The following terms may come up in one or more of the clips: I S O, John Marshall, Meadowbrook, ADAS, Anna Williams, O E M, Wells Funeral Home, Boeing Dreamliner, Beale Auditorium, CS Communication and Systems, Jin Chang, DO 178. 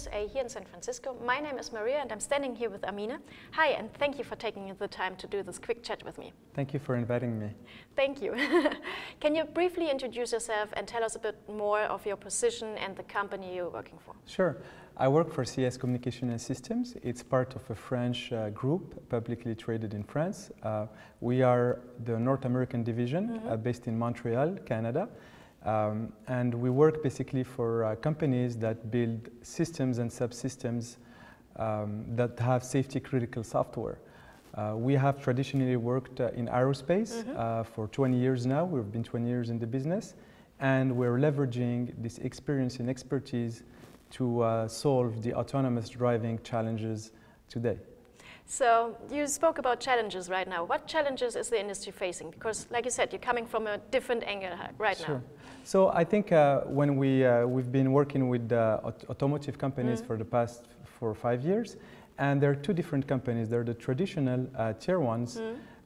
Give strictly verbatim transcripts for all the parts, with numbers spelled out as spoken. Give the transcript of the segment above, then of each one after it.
U S A here in San Francisco. My name is Maria and I'm standing here with Amina. Hi, and thank you for taking the time to do this quick chat with me. Thank you for inviting me. Thank you. Can you briefly introduce yourself and tell us a bit more of your position and the company you're working for? Sure. I work for C S Communication and Systems. It's part of a French uh, group, publicly traded in France. Uh, we are the North American division, mm-hmm. uh, based in Montreal, Canada. Um, and we work basically for uh, companies that build systems and subsystems um, that have safety critical software. Uh, we have traditionally worked uh, in aerospace, mm-hmm. uh, for twenty years now. We've been twenty years in the business, and we're leveraging this experience and expertise to uh, solve the autonomous driving challenges today. So you spoke about challenges right now. What challenges is the industry facing? Because, like you said, you're coming from a different angle right now. Sure. So I think uh, when we uh, we've been working with uh, aut automotive companies, mm. for the past four or five years, and there are two different companies. There are the traditional uh, tier ones, mm.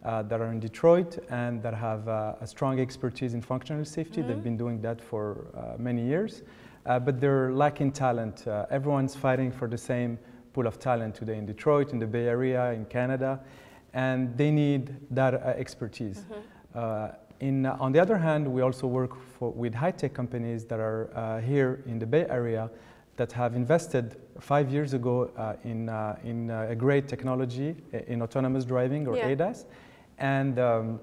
uh, that are in Detroit and that have uh, a strong expertise in functional safety. Mm. They've been doing that for uh, many years, uh, but they're lacking talent. Uh, everyone's fighting for the same pool of talent today in Detroit, in the Bay Area, in Canada, and they need that uh, expertise. Mm-hmm. uh, in, uh, on the other hand, we also work for, with high-tech companies that are uh, here in the Bay Area that have invested five years ago uh, in, uh, in uh, a great technology in autonomous driving, or yeah. A D A S, and um,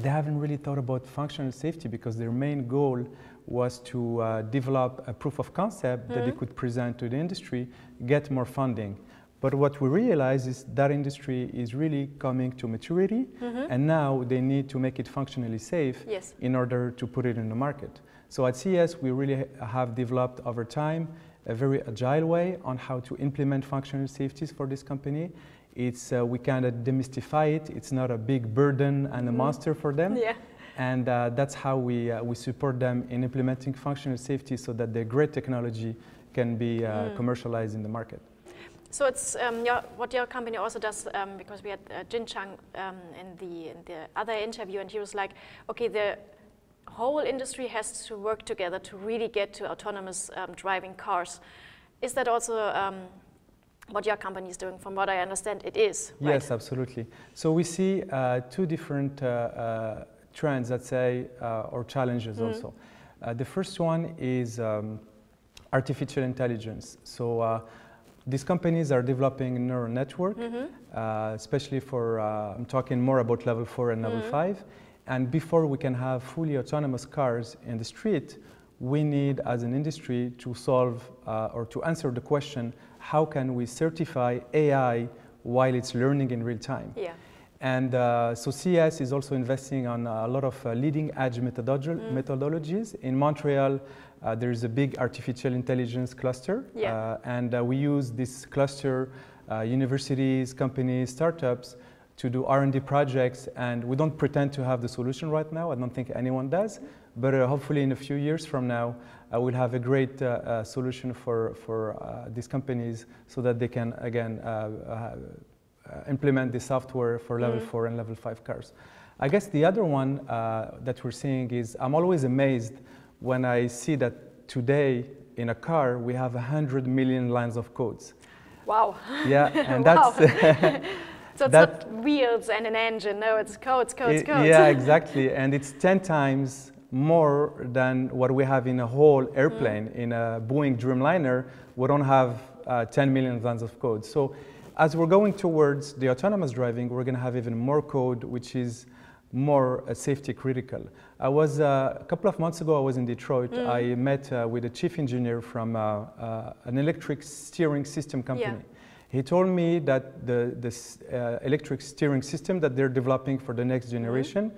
they haven't really thought about functional safety because their main goal was to uh, develop a proof of concept, mm-hmm. that they could present to the industry, get more funding. But what we realize is that industry is really coming to maturity, mm-hmm. and now they need to make it functionally safe, yes. in order to put it in the market. So at C S, we really have developed over time a very agile way on how to implement functional safeties for this company. It's, uh, we kind of demystify it. It's not a big burden and a monster for them. Yeah. And uh, that's how we, uh, we support them in implementing functional safety so that their great technology can be uh, mm. commercialized in the market. So it's um, your, what your company also does, um, because we had uh, Jin Chang um, in, the, in the other interview, and he was like, okay, the whole industry has to work together to really get to autonomous um, driving cars. Is that also um, what your company is doing? From what I understand, it is, right? Yes, absolutely. So we see uh, two different uh, uh, trends, let's say, uh, or challenges, mm. also. Uh, the first one is um, artificial intelligence. So uh, these companies are developing neural network, mm-hmm. uh, especially for, uh, I'm talking more about level four and level mm-hmm. five. And before we can have fully autonomous cars in the street, we need, as an industry, to solve uh, or to answer the question, how can we certify A I while it's learning in real time? Yeah. And uh, so C S is also investing on a lot of uh, leading edge methodolo mm. methodologies. In Montreal, uh, there is a big artificial intelligence cluster. Yeah. Uh, and uh, we use this cluster, uh, universities, companies, startups, to do R and D projects. And we don't pretend to have the solution right now. I don't think anyone does. But uh, hopefully in a few years from now, uh, we'll have a great uh, uh, solution for, for uh, these companies so that they can, again, uh, uh, Uh, implement the software for level mm. four and level five cars. I guess the other one uh, that we're seeing is, I'm always amazed when I see that today in a car we have one hundred million lines of codes. Wow. Yeah, and wow. that's... So it's that, not wheels and an engine, no, it's codes, codes, it, codes. Yeah, exactly, and it's ten times more than what we have in a whole airplane. Mm. In a Boeing Dreamliner, we don't have uh, ten million lines of codes. So, as we're going towards the autonomous driving, we're going to have even more code, which is more uh, safety critical. I was, uh, a couple of months ago, I was in Detroit. Mm. I met uh, with a chief engineer from uh, uh, an electric steering system company. Yeah. He told me that the this, uh, electric steering system that they're developing for the next generation mm.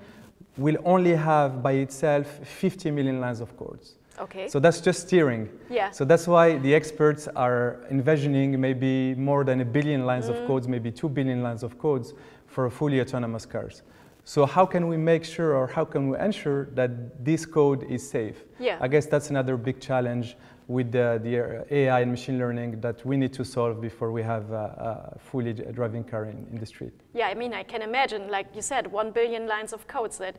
will only have by itself fifty million lines of codes. Okay. So that's just steering. Yeah. So that's why the experts are envisioning maybe more than a billion lines mm. of codes, maybe two billion lines of codes for fully autonomous cars. So how can we make sure, or how can we ensure that this code is safe? Yeah. I guess that's another big challenge with the, the A I and machine learning that we need to solve before we have a, a fully driving car in, in the street. Yeah, I mean, I can imagine, like you said, one billion lines of codes. That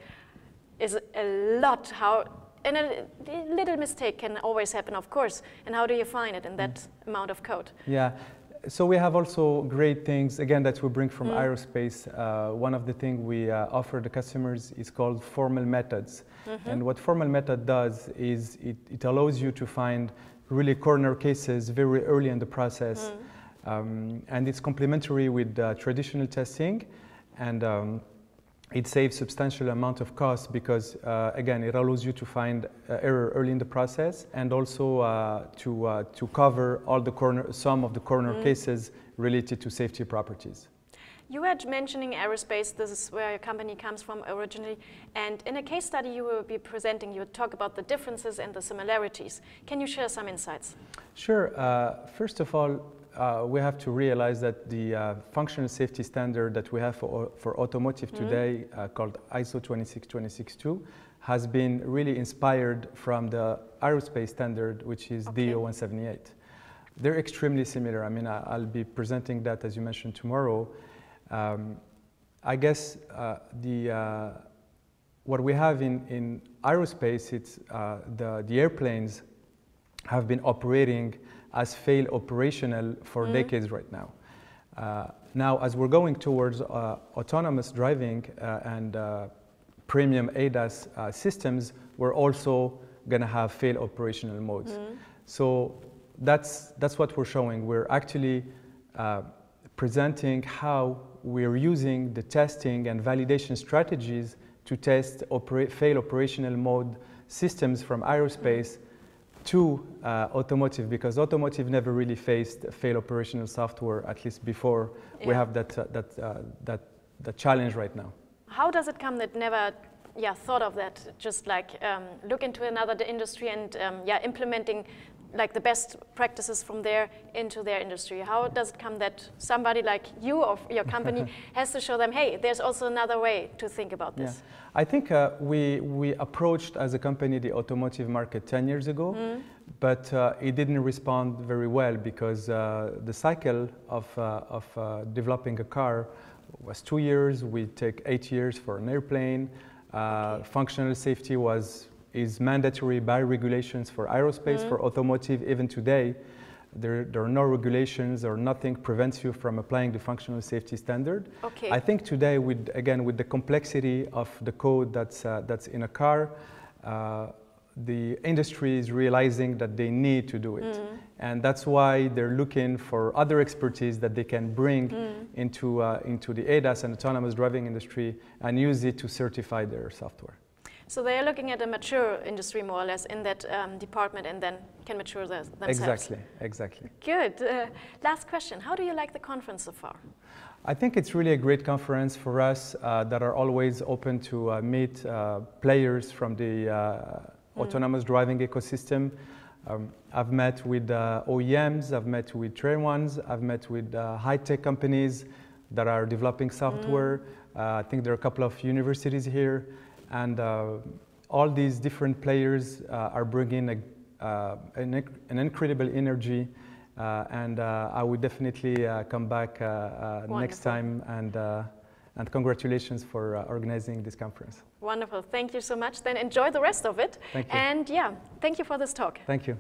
is a lot. How and a little mistake can always happen, of course. And how do you find it in that mm. amount of code? Yeah. So we have also great things, again, that we bring from mm. aerospace. Uh, one of the things we uh, offer the customers is called formal methods. Mm-hmm. And what formal method does is it, it allows you to find really corner cases very early in the process. Mm. Um, and it's complementary with uh, traditional testing. And um, it saves substantial amount of cost because, uh, again, it allows you to find uh, error early in the process, and also uh, to uh, to cover all the corner, some of the corner mm. cases related to safety properties. You were mentioning aerospace. This is where your company comes from originally. And in a case study you will be presenting, you will talk about the differences and the similarities. Can you share some insights? Sure. Uh, first of all, Uh, we have to realize that the uh, functional safety standard that we have for, for automotive mm-hmm. today, uh, called I S O two six two six two, has been really inspired from the aerospace standard, which is okay. D O one seventy-eight. They're extremely similar. I mean, I, I'll be presenting that, as you mentioned, tomorrow. Um, I guess uh, the uh, what we have in, in aerospace, it's uh, the, the airplanes have been operating as fail operational for mm. decades right now. Uh, now, as we're going towards uh, autonomous driving uh, and uh, premium A D A S uh, systems, we're also gonna have fail operational modes. Mm. So that's, that's what we're showing. We're actually uh, presenting how we're using the testing and validation strategies to test opera- fail operational mode systems from aerospace mm. to uh, automotive, because automotive never really faced fail operational software, at least before yeah. we have that, uh, that, uh, that, that challenge right now. How does it come that never yeah, thought of that, just like um, look into another industry and um, yeah, implementing like the best practices from there into their industry? How does it come that somebody like you or your company has to show them, hey, there's also another way to think about this? Yeah. I think uh, we, we approached as a company the automotive market ten years ago, mm. but uh, it didn't respond very well because uh, the cycle of, uh, of uh, developing a car was two years. We take eight years for an airplane. Uh, okay. Functional safety was is mandatory by regulations for aerospace, mm. for automotive. Even today, there, there are no regulations or nothing prevents you from applying the functional safety standard. Okay. I think today, with, again, with the complexity of the code that's, uh, that's in a car, uh, the industry is realizing that they need to do it. Mm. And that's why they're looking for other expertise that they can bring mm. into, uh, into the A D A S and autonomous driving industry and use it to certify their software. So they are looking at a mature industry, more or less, in that um, department, and then can mature the, themselves. Exactly, exactly. Good. Uh, last question. How do you like the conference so far? I think it's really a great conference for us uh, that are always open to uh, meet uh, players from the uh, mm. autonomous driving ecosystem. Um, I've met with uh, O E Ms, I've met with Tier ones, I've met with uh, high-tech companies that are developing software. Mm. Uh, I think there are a couple of universities here. And uh, all these different players uh, are bringing a, uh, an, an incredible energy. Uh, and uh, I would definitely uh, come back uh, uh, next time. And, uh, and congratulations for uh, organizing this conference. Wonderful. Thank you so much. Then enjoy the rest of it. Thank you. And yeah, thank you for this talk. Thank you.